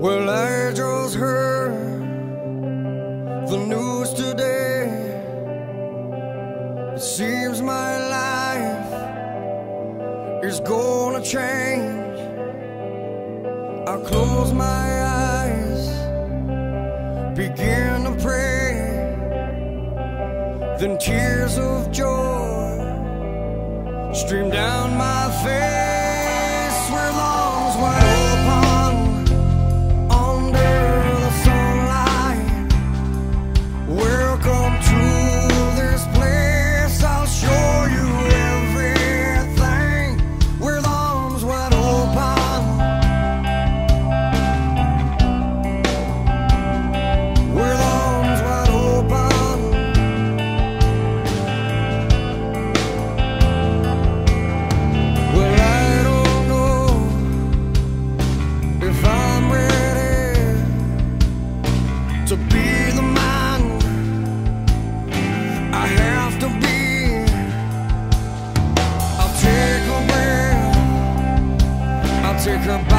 Well, I just heard the news today. It seems my life is gonna change. I close my eyes, begin to pray, then tears of joy stream down my face. With arms wide to be the man I have to be. I'll take a breath, I'll take a breath.